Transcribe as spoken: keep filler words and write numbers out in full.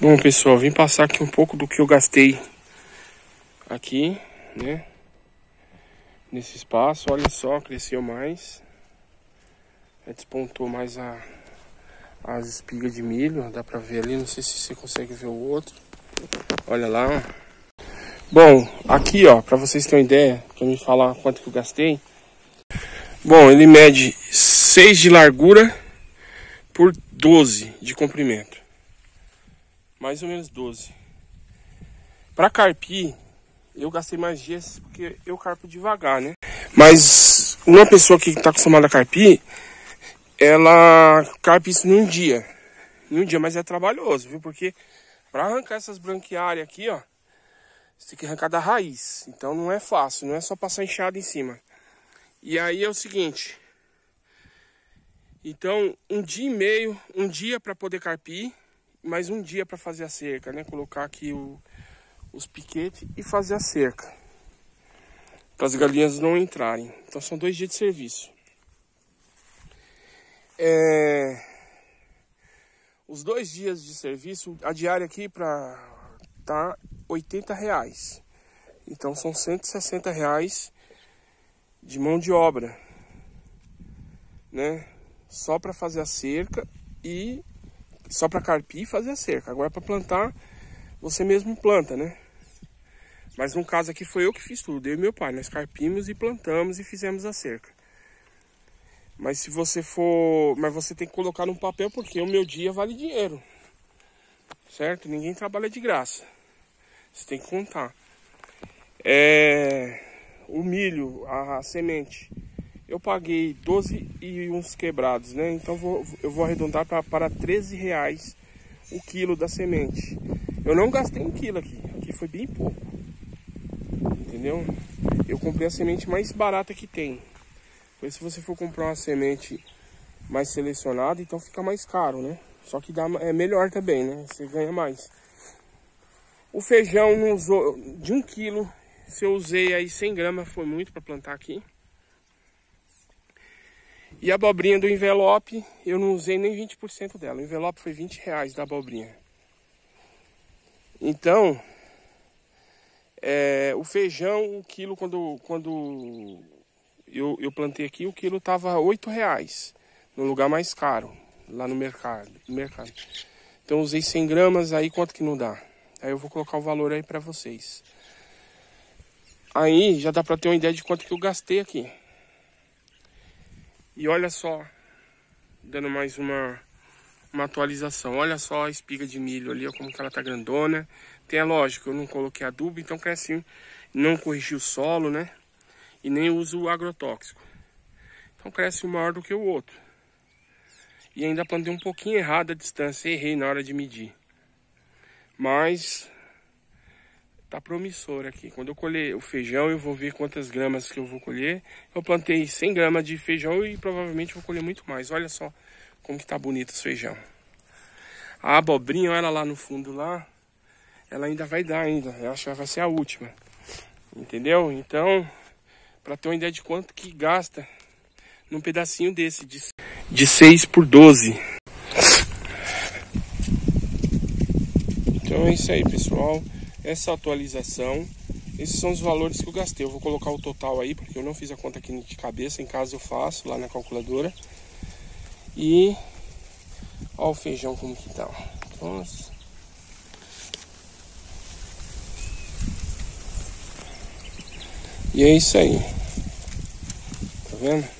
Bom, pessoal, vim passar aqui um pouco do que eu gastei aqui, né? Nesse espaço, olha só, cresceu mais. Despontou mais a, as espigas de milho, dá pra ver ali, não sei se você consegue ver o outro. Olha lá. Bom, aqui ó, pra vocês terem uma ideia, pra me falar quanto que eu gastei. Bom, ele mede seis de largura por doze de comprimento. Mais ou menos doze. Para carpir, eu gastei mais dias porque eu carpo devagar, né? Mas uma pessoa que está acostumada a carpir, ela carpe isso num dia. Num dia, mas é trabalhoso, viu? Porque para arrancar essas branquiárias aqui, ó, você tem que arrancar da raiz. Então não é fácil, não é só passar enxada em cima. E aí é o seguinte. Então, um dia e meio, um dia para poder carpir. Mais um dia para fazer a cerca, né? Colocar aqui o, os piquetes e fazer a cerca para as galinhas não entrarem. Então são dois dias de serviço. É... Os dois dias de serviço, a diária aqui para tá oitenta reais. Então são cento e sessenta reais de mão de obra, né? Só para fazer a cerca e só para carpir e fazer a cerca. Agora para plantar, você mesmo planta, né? Mas no caso aqui foi eu que fiz tudo, eu e meu pai. Nós carpimos e plantamos e fizemos a cerca. Mas se você for... Mas você tem que colocar num papel, porque o meu dia vale dinheiro. Certo? Ninguém trabalha de graça. Você tem que contar. É... O milho, a, a semente... Eu paguei doze e uns quebrados, né? Então vou, eu vou arredondar pra, para treze reais o quilo da semente. Eu não gastei um quilo aqui, aqui foi bem pouco, entendeu? Eu comprei a semente mais barata que tem. Porque se você for comprar uma semente mais selecionada, então fica mais caro, né? Só que dá, é melhor também, né? Você ganha mais. O feijão não usou, de um quilo, se eu usei aí cem gramas, foi muito para plantar aqui. E a abobrinha do envelope, eu não usei nem vinte por cento dela. O envelope foi vinte reais da abobrinha. Então, é, o feijão, o quilo, quando, quando eu, eu plantei aqui, o quilo estava oito reais. No lugar mais caro, lá no mercado. No mercado. Então, usei cem gramas, aí quanto que não dá? Aí eu vou colocar o valor aí para vocês. Aí já dá para ter uma ideia de quanto que eu gastei aqui. E olha só, dando mais uma, uma atualização, olha só a espiga de milho ali, ó, como que ela tá grandona. Tem, é lógico, eu não coloquei adubo, então cresce, não corrigi o solo, né? E nem uso o agrotóxico. Então cresce um maior do que o outro. E ainda plantei um pouquinho errado a distância, errei na hora de medir. Mas tá promissor aqui. Quando eu colher o feijão, eu vou ver quantas gramas que eu vou colher. Eu plantei cem gramas de feijão e provavelmente vou colher muito mais. Olha só como que tá bonito o feijão. A abobrinha, olha lá no fundo lá. Ela ainda vai dar ainda. Eu acho que vai ser a última. Entendeu? Então, para ter uma ideia de quanto que gasta num pedacinho desse de, de seis por doze. Então é isso aí, pessoal. Essa atualização, esses são os valores que eu gastei. Eu vou colocar o total aí, porque eu não fiz a conta aqui de cabeça. Em casa eu faço, lá na calculadora. E olha o feijão como que tá. Nossa. E é isso aí. Tá vendo?